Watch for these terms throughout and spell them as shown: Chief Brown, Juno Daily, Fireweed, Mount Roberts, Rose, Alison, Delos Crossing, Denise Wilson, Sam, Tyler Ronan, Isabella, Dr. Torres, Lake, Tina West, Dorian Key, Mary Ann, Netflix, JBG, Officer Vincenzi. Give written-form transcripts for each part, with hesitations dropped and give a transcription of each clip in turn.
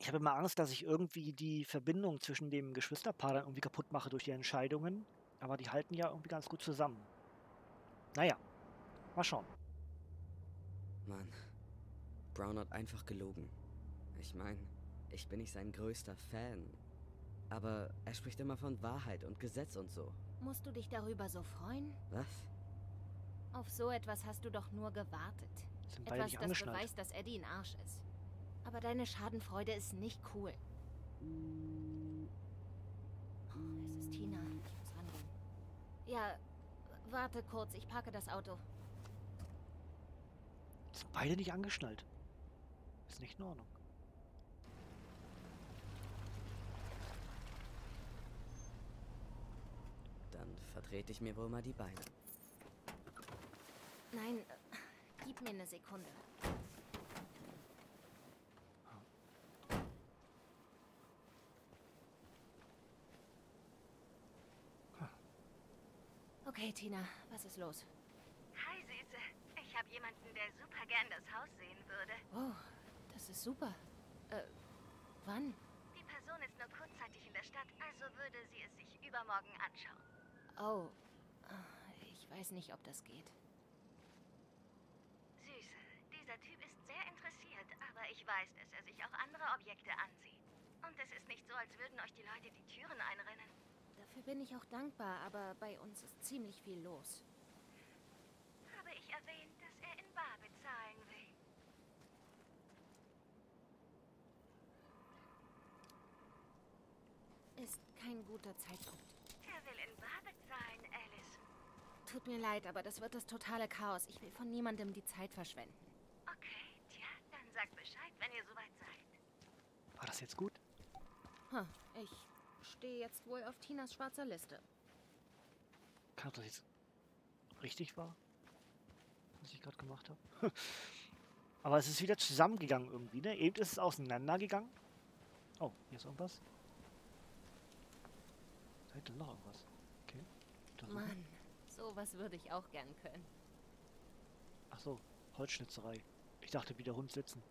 ich habe immer Angst, dass ich irgendwie die Verbindung zwischen dem Geschwisterpaar dann irgendwie kaputt mache durch die Entscheidungen. Aber die halten ja irgendwie ganz gut zusammen. Naja, mal schauen. Mann, Brown hat einfach gelogen. Ich meine, ich bin nicht sein größter Fan. Aber er spricht immer von Wahrheit und Gesetz und so. Musst du dich darüber so freuen? Was? Auf so etwas hast du doch nur gewartet. Etwas, das beweist, dass Eddie ein Arsch ist. Aber deine Schadenfreude ist nicht cool. Oh, es ist Tina. Ich muss rangehen. Ja, warte kurz. Ich parke das Auto. Sind beide nicht angeschnallt. Ist nicht in Ordnung. Dann verdrehte ich mir wohl mal die Beine. Nein, gib mir eine Sekunde. Okay, Tina, was ist los? Hi, Süße. Ich habe jemanden, der super gern das Haus sehen würde. Oh, das ist super. Wann? Die Person ist nur kurzzeitig in der Stadt, also würde sie es sich übermorgen anschauen. Oh, ich weiß nicht, ob das geht. Süße, dieser Typ ist sehr interessiert, aber ich weiß, dass er sich auch andere Objekte ansieht. Und es ist nicht so, als würden euch die Leute die Türen einrennen. Dafür bin ich auch dankbar, aber bei uns ist ziemlich viel los. Habe ich erwähnt, dass er in bar bezahlen will? Ist kein guter Zeitpunkt. Er will in bar bezahlen, Alice. Tut mir leid, aber das wird das totale Chaos. Ich will von niemandem die Zeit verschwenden. Okay, tja, dann sagt Bescheid, wenn ihr soweit seid. War das jetzt gut? Ich stehe jetzt wohl auf Tinas schwarzer Liste. Kann das jetzt richtig war, was ich gerade gemacht habe? Aber es ist wieder zusammengegangen irgendwie, ne? Eben ist es auseinandergegangen. Oh, hier ist irgendwas. Da hätte noch irgendwas. Okay. Mann, sowas würde ich auch gern können. Ach so, Holzschnitzerei. Ich dachte, wieder Hund sitzen.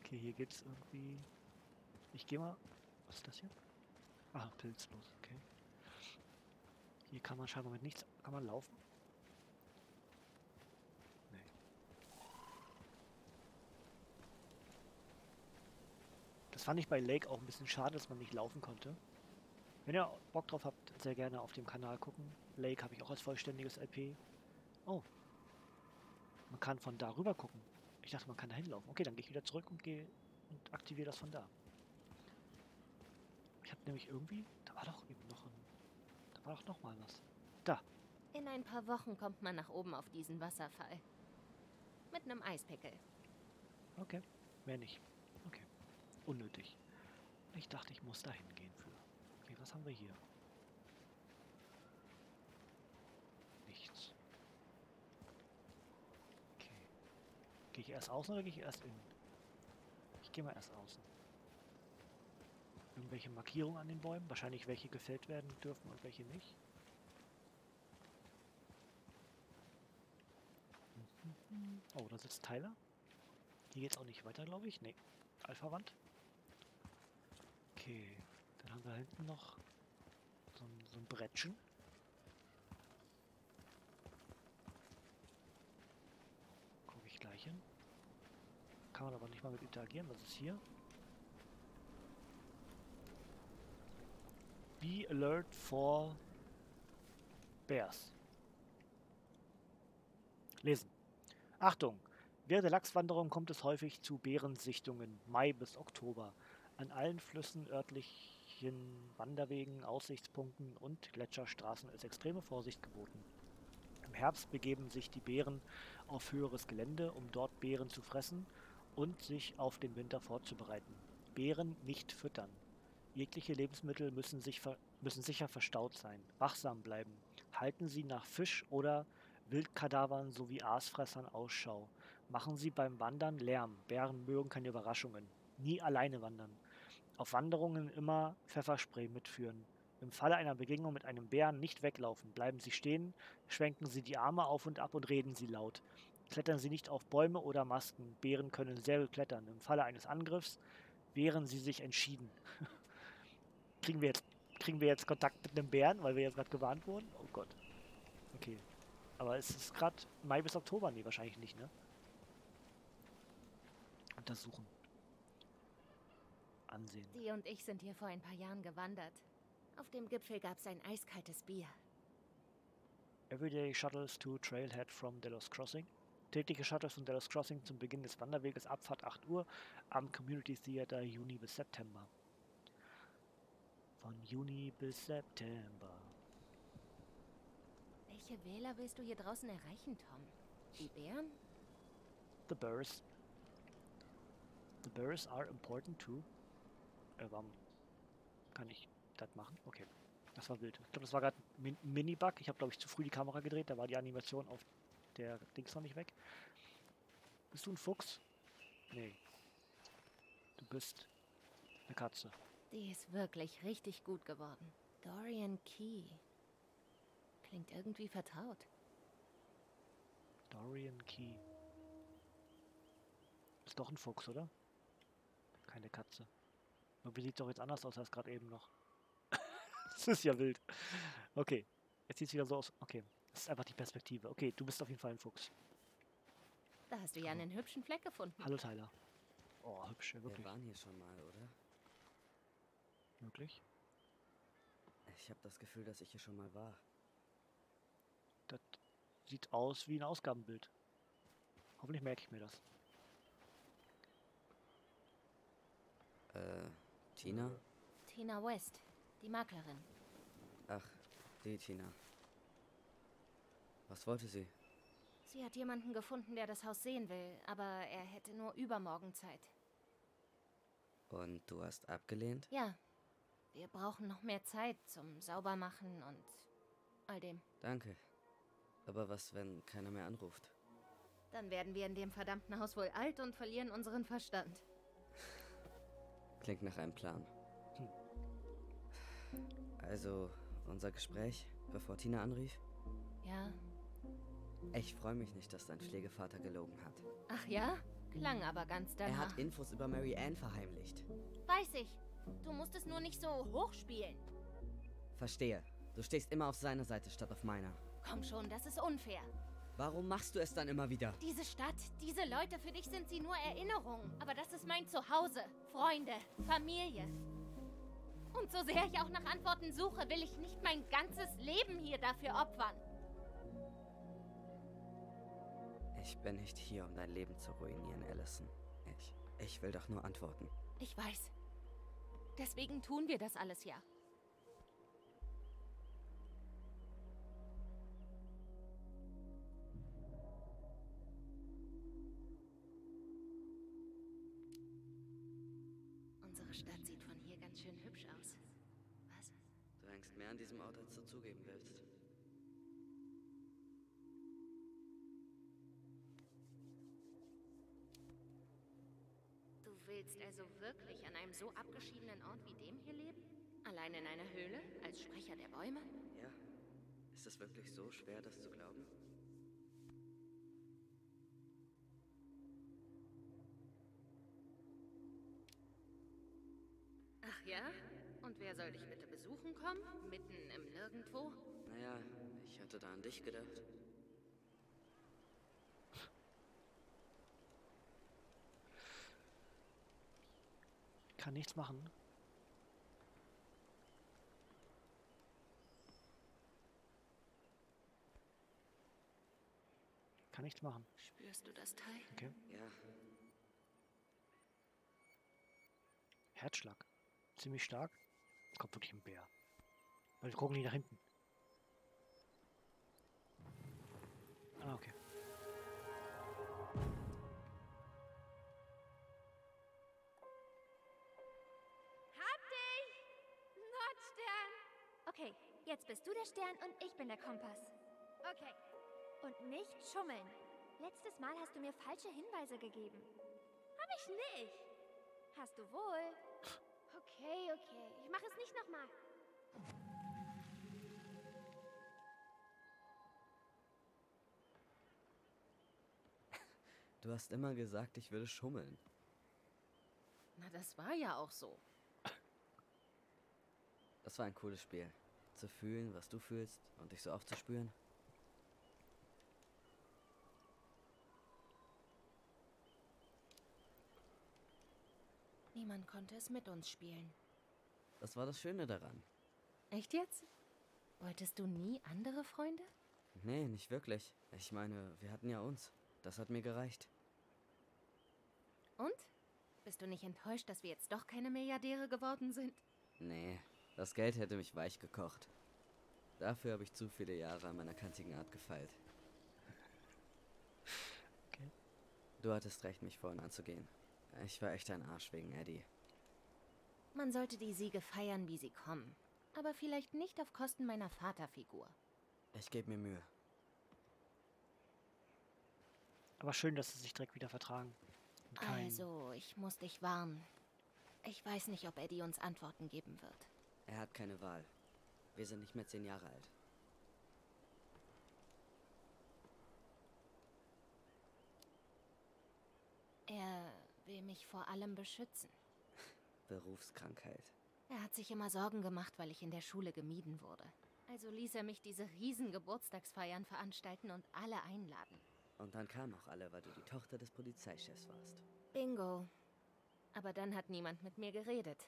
Okay, hier geht's irgendwie... Ich gehe mal... Was ist das hier? Ah, pilzlos, okay. Hier kann man scheinbar mit nichts... Kann man laufen? Nee. Das fand ich bei Lake auch ein bisschen schade, dass man nicht laufen konnte. Wenn ihr Bock drauf habt, sehr gerne auf dem Kanal gucken. Lake habe ich auch als vollständiges LP. Oh. Man kann von da rüber gucken. Ich dachte, man kann da hinlaufen. Okay, dann gehe ich wieder zurück und gehe und aktiviere das von da. Ich habe nämlich irgendwie... Da war doch eben noch ein... Da war doch nochmal was. Da. In ein paar Wochen kommt man nach oben auf diesen Wasserfall. Mit einem Eispickel. Okay. Mehr nicht. Okay. Unnötig. Ich dachte, ich muss da hingehen für... Okay, was haben wir hier? Nichts. Okay. Gehe ich erst außen oder gehe ich erst innen? Ich gehe mal erst außen. Irgendwelche Markierungen an den Bäumen? Wahrscheinlich welche gefällt werden dürfen und welche nicht. Oh, da sitzt Tyler. Hier geht's auch nicht weiter, glaube ich. Nee. Alpha-Wand. Okay. Dann haben wir hinten noch so ein Brettchen. Gucke ich gleich hin. Kann man aber nicht mal mit interagieren. Was ist hier? Be alert for Bears. Lesen. Achtung! Während der Lachswanderung kommt es häufig zu Bärensichtungen, Mai bis Oktober. An allen Flüssen, örtlichen Wanderwegen, Aussichtspunkten und Gletscherstraßen ist extreme Vorsicht geboten. Im Herbst begeben sich die Bären auf höheres Gelände, um dort Beeren zu fressen und sich auf den Winter vorzubereiten. Bären nicht füttern. Jegliche Lebensmittel müssen sicher verstaut sein. Wachsam bleiben. Halten Sie nach Fisch- oder Wildkadavern sowie Aasfressern Ausschau. Machen Sie beim Wandern Lärm. Bären mögen keine Überraschungen. Nie alleine wandern. Auf Wanderungen immer Pfefferspray mitführen. Im Falle einer Begegnung mit einem Bären nicht weglaufen. Bleiben Sie stehen, schwenken Sie die Arme auf und ab und reden Sie laut. Klettern sie nicht auf Bäume oder Masten. Bären können sehr klettern. Im Falle eines Angriffs wehren sie sich entschieden. Kriegen wir jetzt Kontakt mit einem Bären, weil wir jetzt gerade gewarnt wurden? Oh Gott. Okay. Aber es ist gerade Mai bis Oktober? Nee, wahrscheinlich nicht, ne? Untersuchen. Ansehen. Die und ich sind hier vor ein paar Jahren gewandert. Auf dem Gipfel gab es ein eiskaltes Bier. Everyday Shuttles to Trailhead from Delos Crossing. Tägliche Shuttles von Delos Crossing zum Beginn des Wanderweges, Abfahrt 8 Uhr, am Community Theater Juni bis September. Von Juni bis September. Welche Wähler willst du hier draußen erreichen, Tom? Die Bären? The Bears. The Bears are important too. Warum kann ich das machen? Okay, das war wild. Ich glaube, das war gerade ein Minibug. Ich habe, glaube ich, zu früh die Kamera gedreht. Da war die Animation auf der Dings noch nicht weg. Bist du ein Fuchs? Nee. Du bist eine Katze. Die ist wirklich richtig gut geworden. Dorian Key. Klingt irgendwie vertraut. Dorian Key. Ist doch ein Fuchs, oder? Keine Katze. Irgendwie sieht es doch jetzt anders aus als gerade eben noch. Das ist ja wild. Okay. Jetzt sieht es wieder so aus. Okay. Das ist einfach die Perspektive. Okay, du bist auf jeden Fall ein Fuchs. Da hast du ja einen hübschen Fleck gefunden. Hallo, Tyler. Oh, hübsch, wirklich. Wir waren hier schon mal, oder? Möglich? Ich habe das Gefühl, dass ich hier schon mal war. Das sieht aus wie ein Ausgabenbild. Hoffentlich merke ich mir das. Tina? Tina West, die Maklerin. Ach, die Tina. Was wollte sie? Sie hat jemanden gefunden, der das Haus sehen will, aber er hätte nur übermorgen Zeit. Und du hast abgelehnt? Ja. Wir brauchen noch mehr Zeit zum Saubermachen und all dem. Danke. Aber was, wenn keiner mehr anruft? Dann werden wir in dem verdammten Haus wohl alt und verlieren unseren Verstand. Klingt nach einem Plan. Also, unser Gespräch, bevor Tina anrief? Ja. Ich freue mich nicht, dass dein Pflegevater gelogen hat. Ach ja? Klang aber ganz danach. Er hat Infos über Mary Ann verheimlicht. Weiß ich. Du musst es nur nicht so hochspielen. Verstehe. Du stehst immer auf seiner Seite statt auf meiner. Komm schon, das ist unfair. Warum machst du es dann immer wieder? Diese Stadt, diese Leute, für dich sind sie nur Erinnerungen. Aber das ist mein Zuhause, Freunde, Familie. Und so sehr ich auch nach Antworten suche, will ich nicht mein ganzes Leben hier dafür opfern. Ich bin nicht hier, um dein Leben zu ruinieren, Allison. Ich will doch nur antworten. Ich weiß. Deswegen tun wir das alles ja. Unsere Stadt sieht von hier ganz schön hübsch aus. Was? Du hängst mehr an diesem Ort, als du zugeben willst. Willst also wirklich an einem so abgeschiedenen Ort wie dem hier leben? Allein in einer Höhle? Als Sprecher der Bäume? Ja. Ist es wirklich so schwer, das zu glauben? Ach ja? Und wer soll dich bitte besuchen kommen? Mitten im Nirgendwo? Naja, ich hatte da an dich gedacht. Kann nichts machen. Kann nichts machen. Spürst du das Teil? Okay. Ja. Herzschlag. Ziemlich stark. Es kommt wirklich ein Bär. Weil wir gucken nicht nach hinten. Ah, okay. Okay, jetzt bist du der Stern und ich bin der Kompass. Okay. Und nicht schummeln. Letztes Mal hast du mir falsche Hinweise gegeben. Hab ich nicht. Hast du wohl. Okay, okay. Ich mache es nicht nochmal. Du hast immer gesagt, ich würde schummeln. Na, das war ja auch so. Das war ein cooles Spiel. Zu fühlen, was du fühlst und dich so aufzuspüren. Niemand konnte es mit uns spielen. Das war das Schöne daran. Echt jetzt? Wolltest du nie andere Freunde? Nee, nicht wirklich. Ich meine, wir hatten ja uns. Das hat mir gereicht. Und? Bist du nicht enttäuscht, dass wir jetzt doch keine Milliardäre geworden sind? Nee, das Geld hätte mich weich gekocht. Dafür habe ich zu viele Jahre an meiner kantigen Art gefeilt. Okay. Du hattest recht, mich vorhin anzugehen. Ich war echt ein Arsch wegen Eddie. Man sollte die Siege feiern, wie sie kommen. Aber vielleicht nicht auf Kosten meiner Vaterfigur. Ich gebe mir Mühe. Aber schön, dass sie sich direkt wieder vertragen. Also, ich muss dich warnen. Ich weiß nicht, ob Eddie uns Antworten geben wird. Er hat keine Wahl. Wir sind nicht mehr 10 Jahre alt. Er will mich vor allem beschützen. Berufskrankheit. Er hat sich immer Sorgen gemacht, weil ich in der Schule gemieden wurde. Also ließ er mich diese riesen Geburtstagsfeiern veranstalten und alle einladen. Und dann kamen auch alle, weil du die Tochter des Polizeichefs warst. Bingo. Aber dann hat niemand mit mir geredet.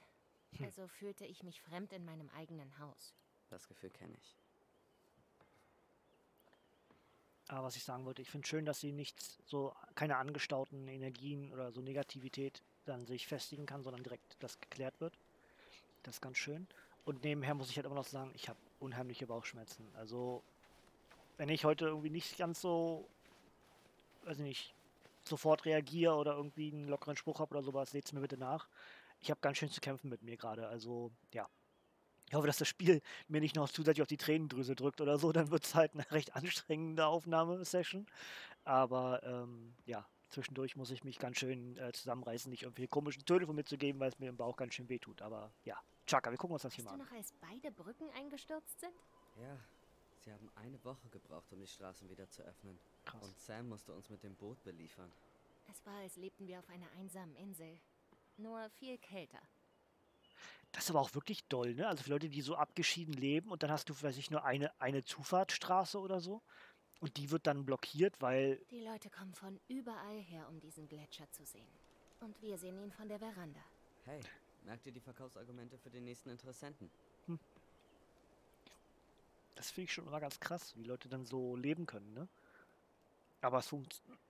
Also fühlte ich mich fremd in meinem eigenen Haus. Das Gefühl kenne ich. Aber was ich sagen wollte, ich finde schön, dass sie nichts, so keine angestauten Energien oder so Negativität dann sich festigen kann, sondern direkt das geklärt wird. Das ist ganz schön. Und nebenher muss ich halt immer noch sagen, ich habe unheimliche Bauchschmerzen. Also, wenn ich heute irgendwie nicht ganz so, weiß ich nicht, sofort reagiere oder irgendwie einen lockeren Spruch habe oder sowas, seht's mir bitte nach. Ich habe ganz schön zu kämpfen mit mir gerade. Also, ja. Ich hoffe, dass das Spiel mir nicht noch zusätzlich auf die Tränendrüse drückt oder so. Dann wird es halt eine recht anstrengende Aufnahmesession. Aber, ja. Zwischendurch muss ich mich ganz schön zusammenreißen, nicht irgendwie komischen Töne von mir zu geben, weil es mir im Bauch ganz schön wehtut. Aber ja, Chaka, wir gucken uns das hier mal an. Weißt du noch, als beide Brücken eingestürzt sind? Ja, sie haben 1 Woche gebraucht, um die Straßen wieder zu öffnen. Krass. Und Sam musste uns mit dem Boot beliefern. Es war, als lebten wir auf einer einsamen Insel. Nur viel kälter. Das ist aber auch wirklich doll, ne? Also für Leute, die so abgeschieden leben und dann hast du, weiß ich, nur eine Zufahrtsstraße oder so. Und die wird dann blockiert, weil... Die Leute kommen von überall her, um diesen Gletscher zu sehen. Und wir sehen ihn von der Veranda. Hey, merkt ihr die Verkaufsargumente für den nächsten Interessenten? Hm. Das finde ich schon immer ganz krass, wie Leute dann so leben können, ne? Aber es funktioniert...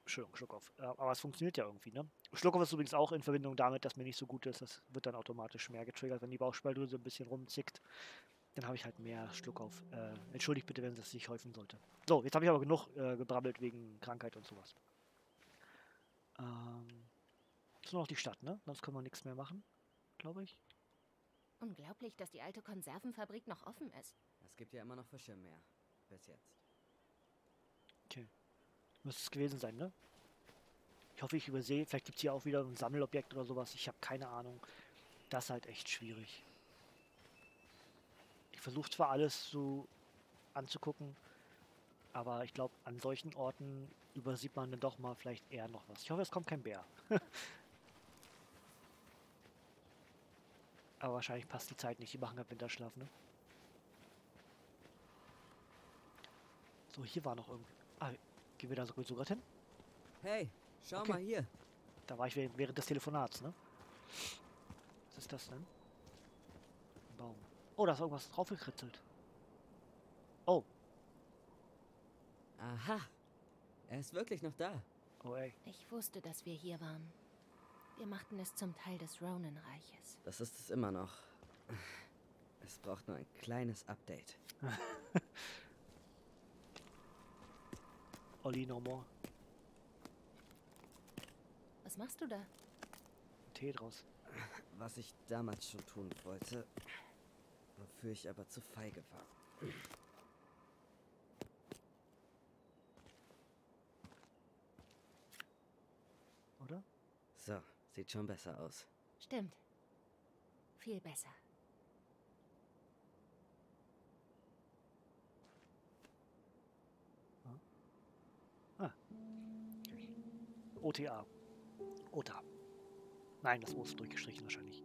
Entschuldigung, Schluckauf. Aber es funktioniert ja irgendwie, ne? Schluckauf ist übrigens auch in Verbindung damit, dass mir nicht so gut ist. Das wird dann automatisch mehr getriggert, wenn die Bauchspeicheldrüse ein bisschen rumzickt. Dann habe ich halt mehr Schluckauf. Entschuldigt bitte, wenn das nicht häufen sollte. So, jetzt habe ich aber genug gebrabbelt wegen Krankheit und sowas. Ist nur noch die Stadt, ne? Sonst können wir nichts mehr machen, glaube ich. Unglaublich, dass die alte Konservenfabrik noch offen ist. Es gibt ja immer noch Fische mehr. Bis jetzt. Okay. Müsste es gewesen sein, ne? Ich hoffe, ich übersehe. Vielleicht gibt es hier auch wieder ein Sammelobjekt oder sowas. Ich habe keine Ahnung. Das ist halt echt schwierig. Ich versuche zwar alles so anzugucken, aber ich glaube, an solchen Orten übersieht man dann doch mal vielleicht eher noch was. Ich hoffe, es kommt kein Bär. Aber wahrscheinlich passt die Zeit nicht. Die machen gerade Winterschlaf, ne? So, hier war noch irgendwie... Ah, gehen wir da sowieso gerade hin? Hey, schau mal hier. Da war ich während des Telefonats, ne? Was ist das denn? Ein Baum. Oh, da ist irgendwas draufgekritzelt. Oh. Aha. Er ist wirklich noch da. Oh, ey. Ich wusste, dass wir hier waren. Wir machten es zum Teil des Ronan-Reiches. Das ist es immer noch. Es braucht nur ein kleines Update. Olli, no more. Was machst du da? Tee draus. Was ich damals schon tun wollte... Wofür ich aber zu feige war. Oder? So, sieht schon besser aus. Stimmt. Viel besser. Ah. OTA. OTA. Nein, das O ist durchgestrichen wahrscheinlich.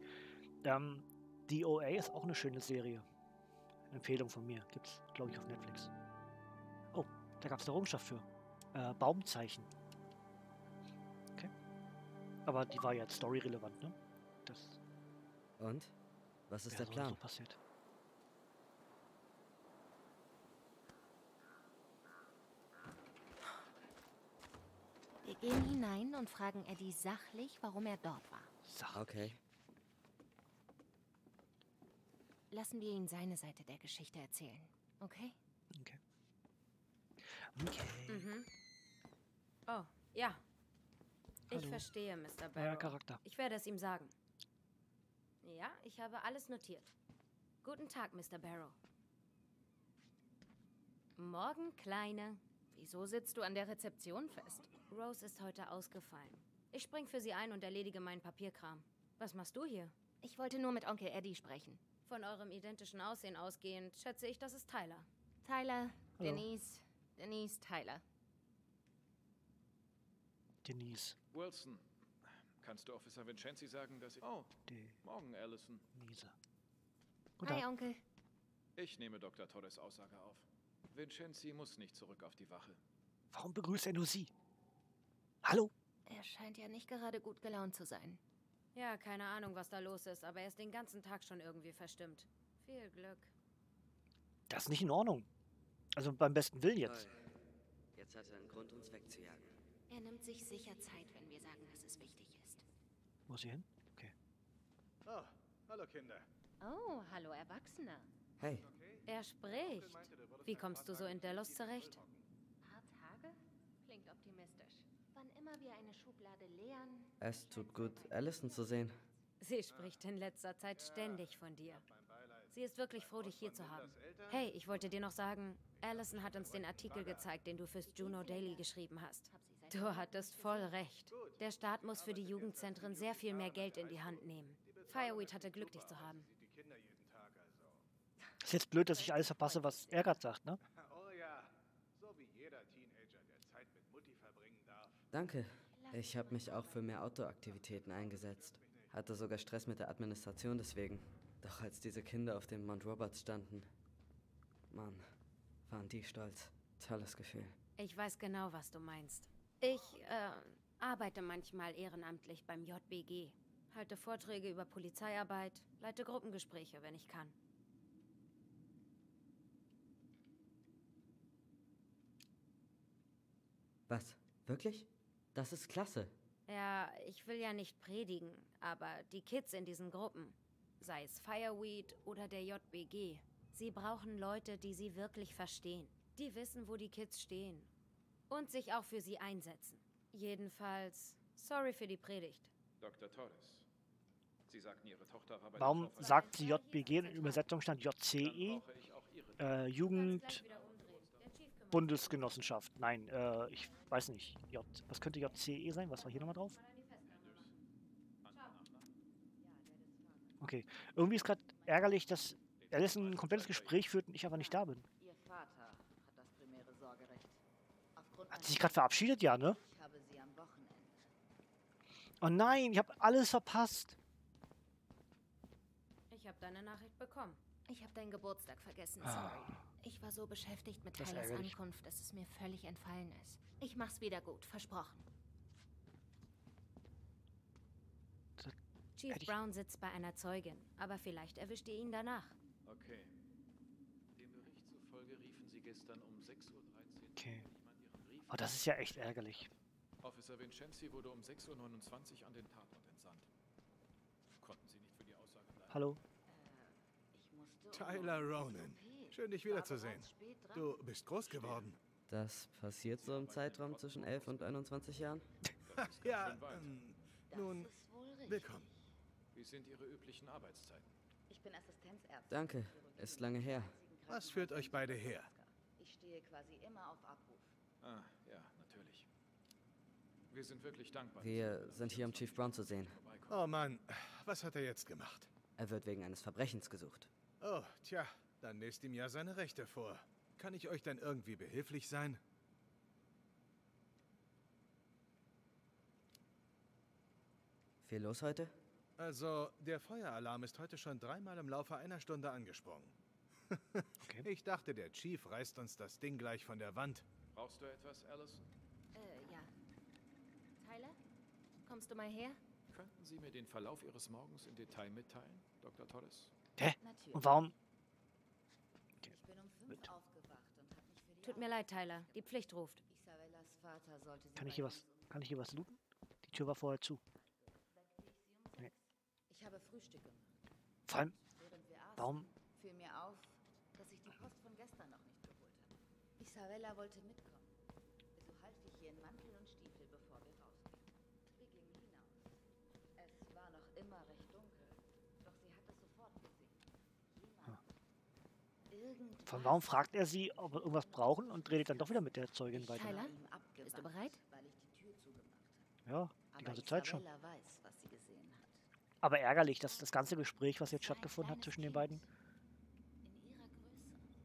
Die OA ist auch eine schöne Serie. Empfehlung von mir. Gibt's, glaube ich, auf Netflix. Oh, da gab es eine Errungenschaft für. Baumzeichen. Okay. Aber die war ja jetzt storyrelevant, ne? Das. Und? Was ist der Plan? So passiert. Wir gehen hinein und fragen Eddie sachlich, warum er dort war. Sachlich. Okay. Lassen wir ihn seine Seite der Geschichte erzählen, okay? Okay. Okay. Mhm. Oh, ja. Hallo. Ich verstehe, Mr. Barrow. Charakter. Ich werde es ihm sagen. Ja, ich habe alles notiert. Guten Tag, Mr. Barrow. Morgen, Kleine. Wieso sitzt du an der Rezeption fest? Rose ist heute ausgefallen. Ich spring für sie ein und erledige meinen Papierkram. Was machst du hier? Ich wollte nur mit Onkel Eddie sprechen. Von eurem identischen Aussehen ausgehend, schätze ich, das ist Tyler. Tyler, hallo. Denise, Denise, Tyler. Denise. Wilson. Kannst du Officer Vincenzi sagen, dass ich... Oh, morgen, Allison. Lisa. Hi, Onkel. Ich nehme Dr. Torres Aussage auf. Vincenzi muss nicht zurück auf die Wache. Warum begrüßt er nur sie? Hallo? Er scheint ja nicht gerade gut gelaunt zu sein. Ja, keine Ahnung, was da los ist, aber er ist den ganzen Tag schon irgendwie verstimmt. Viel Glück. Das ist nicht in Ordnung. Also beim besten Willen jetzt. Jetzt hat er einen Grund, uns wegzujagen. Er nimmt sich sicher Zeit, wenn wir sagen, dass es wichtig ist. Wo ist sie hin? Okay. Oh, hallo Kinder. Oh, hallo Erwachsener. Hey. Er spricht. Wie kommst du so in Delos zurecht? Paar Tage? Klingt optimistisch. Wann immer wir eine Schublade leeren... Es tut gut, Allison zu sehen. Sie spricht in letzter Zeit ständig von dir. Sie ist wirklich froh, dich hier zu haben. Hey, ich wollte dir noch sagen, Allison hat uns den Artikel gezeigt, den du fürs Juno Daily geschrieben hast. Du hattest voll recht. Der Staat muss für die Jugendzentren sehr viel mehr Geld in die Hand nehmen. Fireweed hatte Glück, dich zu haben. Ist jetzt blöd, dass ich alles verpasse, was Ehrgeiz sagt, ne? Oh ja, so wie jeder Teenager, der Zeit mit Mutti verbringen darf. Danke. Ich habe mich auch für mehr Outdoor-Aktivitäten eingesetzt. Hatte sogar Stress mit der Administration deswegen. Doch als diese Kinder auf dem Mount Roberts standen, Mann, waren die stolz. Tolles Gefühl. Ich weiß genau, was du meinst. Ich arbeite manchmal ehrenamtlich beim JBG. Halte Vorträge über Polizeiarbeit, leite Gruppengespräche, wenn ich kann. Was? Wirklich? Das ist klasse. Ja, ich will ja nicht predigen, aber die Kids in diesen Gruppen, sei es Fireweed oder der JBG, sie brauchen Leute, die sie wirklich verstehen. Die wissen, wo die Kids stehen. Und sich auch für sie einsetzen. Jedenfalls, sorry für die Predigt. Dr. Torres. Sie sagten, Ihre Tochter war bei... Warum sagt sie JBG? In Übersetzung stand JCE. Jugend... Bundesgenossenschaft. Nein, ich weiß nicht. Was könnte JCE sein? Was war hier nochmal drauf? Okay. Irgendwie ist gerade ärgerlich, dass Allison ein komplettes Gespräch führt und ich aber nicht da bin. Hat sie sich gerade verabschiedet? Ja, ne? Oh nein, ich habe alles verpasst. Ich habe deine Nachricht bekommen. Ich habe deinen Geburtstag vergessen, sorry. Ich war so beschäftigt mit Tylers Ankunft, dass es mir völlig entfallen ist. Ich mach's wieder gut, versprochen. Chief Brown sitzt bei einer Zeugin, aber vielleicht erwischt ihr ihn danach. Okay. Dem Bericht zufolge riefen sie gestern um 6:13 Uhr. Okay. Oh, das ist ja echt ärgerlich. Officer Vincenzi wurde um 6:29 Uhr an den Tatort entsandt. Konnten Sie nicht für die Aussage bleiben? Hallo. Tyler Ronan. Schön, dich wiederzusehen. Du bist groß geworden. Das passiert so im Zeitraum zwischen 11 und 21 Jahren? Ja, nun, willkommen. Wie sind Ihre üblichen Arbeitszeiten? Ich bin Assistenzärztin. Danke, ist lange her. Was führt euch beide her? Ich stehe quasi immer auf Abruf. Ah, ja, natürlich. Wir sind wirklich dankbar. Wir sind hier, um Chief Brown zu sehen. Oh Mann, was hat er jetzt gemacht? Er wird wegen eines Verbrechens gesucht. Oh, tja, dann lest ihm ja seine Rechte vor. Kann ich euch dann irgendwie behilflich sein? Viel los heute? Also, der Feueralarm ist heute schon 3-mal im Laufe einer Stunde angesprungen. Okay. Ich dachte, der Chief reißt uns das Ding gleich von der Wand. Brauchst du etwas, Allison? Ja. Tyler, kommst du mal her? Könnten Sie mir den Verlauf Ihres Morgens im Detail mitteilen, Dr. Torres? Hä? Natürlich. Und warum? Okay. Ich bin um 5 aufgewacht und hab mich für die Tut mir leid, Tyler. Die Pflicht ruft. Isabellas Vater sollte sie Kann ich hier was looten? Die Tür war vorher zu. Nee. Ich habe Frühstück gemacht. Vor allem, warum? Fiel mir auf, dass ich die Post von gestern noch nicht geholt habe. Isabella wollte mitkommen. So half ich hier in Mantel und Stiefel, bevor wir rausgingen. Wir gingen hinaus. Es war noch immer recht dunkel, doch sie hat es sofort gesehen. Von warum fragt er sie, ob wir irgendwas brauchen und redet dann doch wieder mit der Zeugin weiter? Tyler, bist du bereit? Weil ich die Tür zugemacht habe. Ja, die ganze Zeit schon. Weiß, was sie gesehen hat. Aber ärgerlich, dass das ganze Gespräch, was jetzt stattgefunden hat zwischen den beiden,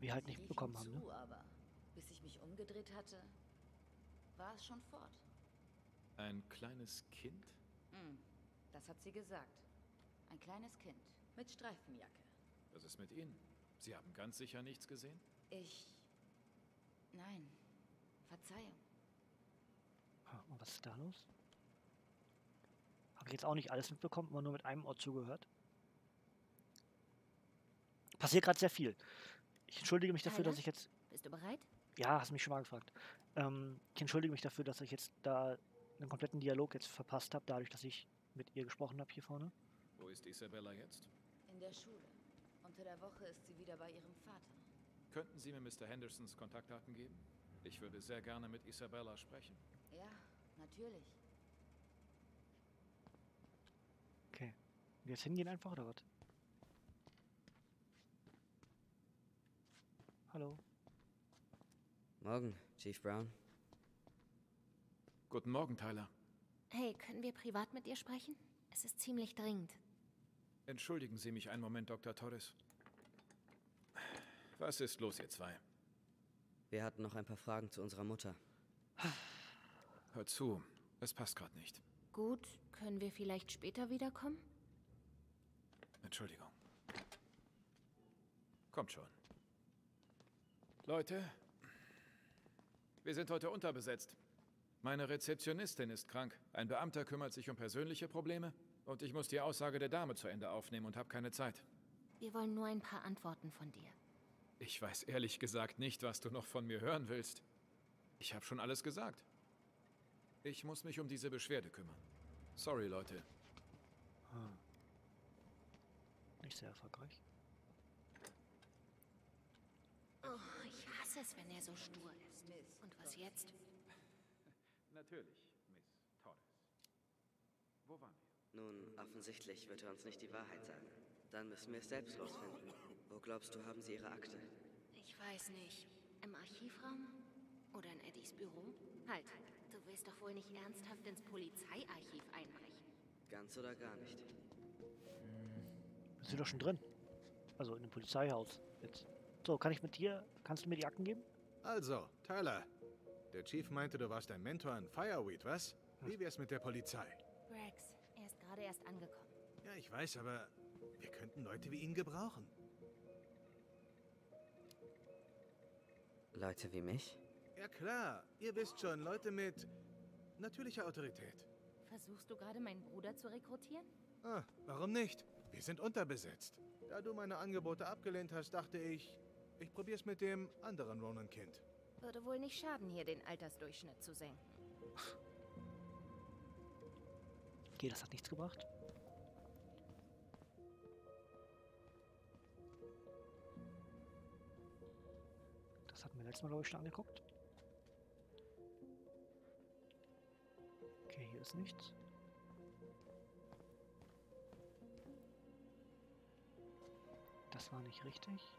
wir halt nicht bekommen haben, ne? Aber bis ich mich umgedreht hatte, war es schon fort. Ein kleines Kind? Das hat sie gesagt. Ein kleines Kind mit Streifenjacke. Was ist mit Ihnen? Sie haben ganz sicher nichts gesehen? Nein. Verzeihung. Und was ist da los? Habe ich jetzt auch nicht alles mitbekommen, aber nur mit einem Ohr zugehört. Passiert gerade sehr viel. Ich entschuldige mich dafür, dass ich jetzt... Bist du bereit? Ja, hast mich schon mal gefragt. Ich entschuldige mich dafür, dass ich jetzt da einen kompletten Dialog jetzt verpasst habe, dadurch, dass ich mit ihr gesprochen habe hier vorne. Wo ist Isabella jetzt? In der Schule. Unter der Woche ist sie wieder bei ihrem Vater. Könnten Sie mir Mr. Hendersons Kontaktdaten geben? Ich würde sehr gerne mit Isabella sprechen. Ja, natürlich. Okay. Jetzt hingehen einfach, oder was? Hallo. Morgen, Chief Brown. Guten Morgen, Tyler. Hey, können wir privat mit dir sprechen? Es ist ziemlich dringend. Entschuldigen Sie mich einen Moment, Dr. Torres. Was ist los, ihr zwei? Wir hatten noch ein paar Fragen zu unserer Mutter. Hör zu, es passt gerade nicht. Gut, können wir vielleicht später wiederkommen? Entschuldigung. Kommt schon. Leute, wir sind heute unterbesetzt. Meine Rezeptionistin ist krank. Ein Beamter kümmert sich um persönliche Probleme und ich muss die Aussage der Dame zu Ende aufnehmen und habe keine Zeit. Wir wollen nur ein paar Antworten von dir. Ich weiß ehrlich gesagt nicht, was du noch von mir hören willst. Ich habe schon alles gesagt. Ich muss mich um diese Beschwerde kümmern. Sorry, Leute. Nicht sehr erfolgreich. Oh, ich hasse es, wenn er so stur ist. Und was jetzt? Natürlich, Miss Torres. Wo waren wir? Nun, offensichtlich wird er uns nicht die Wahrheit sagen. Dann müssen wir es selbst rausfinden. Wo glaubst du, haben sie ihre Akte? Ich weiß nicht. Im Archivraum? Oder in Eddies Büro? Halt, du willst doch wohl nicht ernsthaft ins Polizeiarchiv einbrechen. Ganz oder gar nicht. Sind doch schon drin. Also in dem Polizeihaus jetzt. So, kannst du mir die Akten geben? Also, Tyler, der Chief meinte, du warst ein Mentor an Fireweed, was? Wie wär's mit der Polizei? Rex, er ist gerade erst angekommen. Ja, ich weiß, aber wir könnten Leute wie ihn gebrauchen. Leute wie mich? Ja klar, ihr wisst schon, Leute mit natürlicher Autorität. Versuchst du gerade, meinen Bruder zu rekrutieren? Ah, warum nicht? Wir sind unterbesetzt. Da du meine Angebote abgelehnt hast, dachte ich... Ich probier's mit dem anderen Ronan-Kind. Würde wohl nicht schaden, hier den Altersdurchschnitt zu senken. Okay, das hat nichts gebracht. Das hatten wir letztes Mal, glaube ich, schon angeguckt. Okay, hier ist nichts. Das war nicht richtig.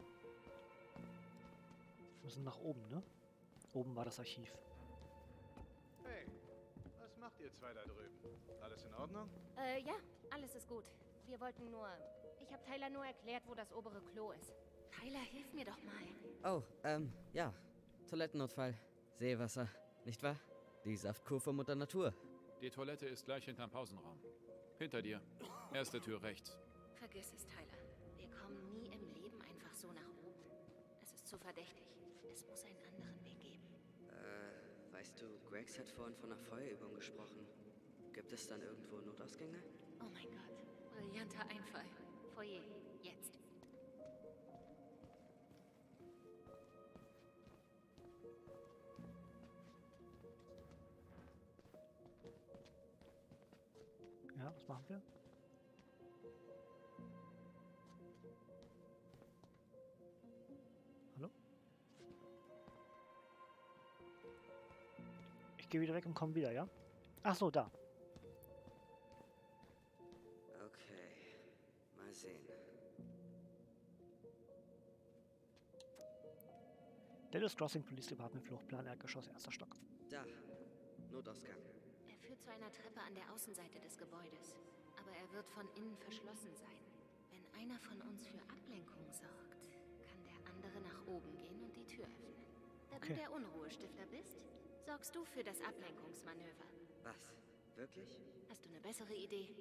Wir sind nach oben, ne? Oben war das Archiv. Hey, was macht ihr zwei da drüben? Alles in Ordnung? Ja, alles ist gut. Wir wollten nur... Ich habe Tyler nur erklärt, wo das obere Klo ist. Tyler, hilf mir doch mal. Oh, ja. Toilettennotfall. Seewasser, nicht wahr? Die Saftkur von Mutter Natur. Die Toilette ist gleich hinterm Pausenraum. Hinter dir. Erste Tür rechts. Vergiss es, Tyler. Wir kommen nie im Leben einfach so nach oben. Es ist zu verdächtig. Es muss einen anderen Weg geben. Weißt du, Gregs hat vorhin von einer Feuerübung gesprochen. Gibt es dann irgendwo Notausgänge? Oh mein Gott. Brillanter Einfall. Foyer. Jetzt. Ja, was machen wir? Hallo? Ich gehe wieder weg und komme wieder, ja? Ach so, da. Okay, mal sehen. Delos Crossing Police Department Fluchtplan, Erdgeschoss, erster Stock. Da, Notausgang. Er führt zu einer Treppe an der Außenseite des Gebäudes, aber er wird von innen verschlossen sein. Wenn einer von uns für Ablenkung sorgt, kann der andere nach oben gehen und die Tür öffnen. Da du der Unruhestifter bist, sorgst du für das Ablenkungsmanöver. Was? Wirklich? Hast du eine bessere Idee?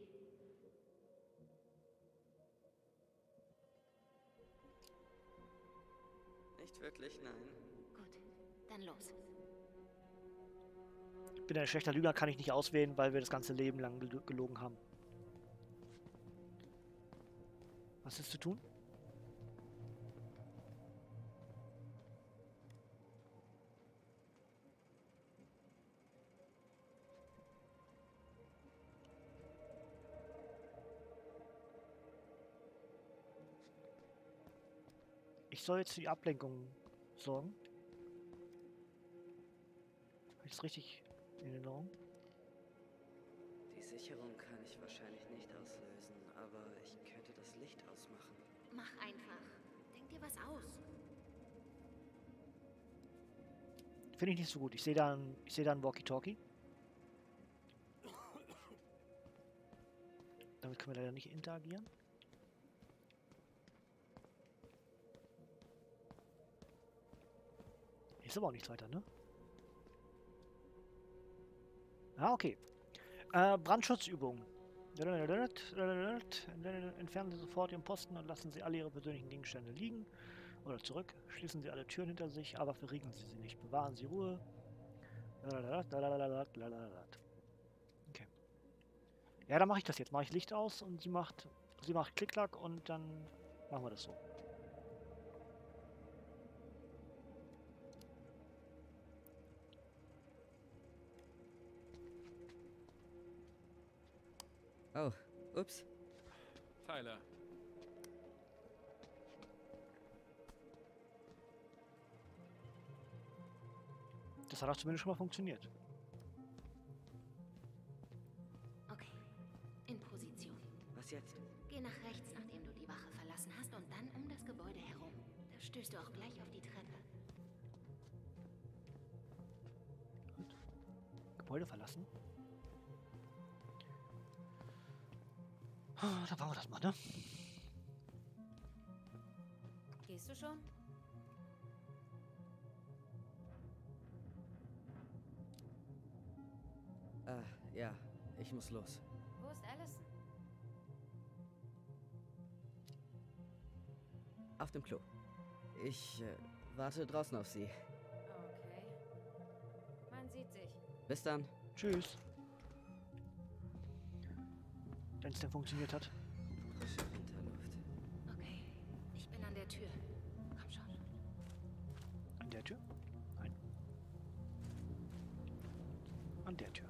Nicht wirklich, nein. Gut, dann los. Ich bin ein schlechter Lügner, kann ich nicht auswählen, weil wir das ganze Leben lang gelogen haben. Was ist zu tun? Ich soll jetzt für die Ablenkung sorgen. Habe ich das richtig in Erinnerung? Die Sicherung kann ich wahrscheinlich nicht auslösen, aber ich könnte das Licht ausmachen. Mach einfach. Denk dir was aus. Finde ich nicht so gut. Ich sehe da ein Walkie-Talkie. Damit können wir leider nicht interagieren. Ist aber auch nichts weiter, ne? Ah, okay. Brandschutzübung. Entfernen Sie sofort Ihren Posten und lassen Sie alle Ihre persönlichen Gegenstände liegen oder zurück. Schließen Sie alle Türen hinter sich, aber verriegeln Sie sie nicht. Bewahren Sie Ruhe. Okay. Ja, dann mache ich das jetzt. Mache ich Licht aus und sie macht Klick-Klack und dann machen wir das so. Oh, ups. Tyler. Das hat doch zumindest schon mal funktioniert. Okay, in Position. Was jetzt? Geh nach rechts, nachdem du die Wache verlassen hast, und dann um das Gebäude herum. Da stößt du auch gleich auf die Treppe. Gut. Gebäude verlassen? Da brauchen wir das mal, ne? Gehst du schon? Ja, ich muss los. Wo ist Allison? Auf dem Klo. Ich warte draußen auf sie. Okay. Man sieht sich. Bis dann. Tschüss. Wenn es denn funktioniert hat. Frische Winterluft. Okay, ich bin an der Tür. Komm schon. An der Tür? Nein. An der Tür.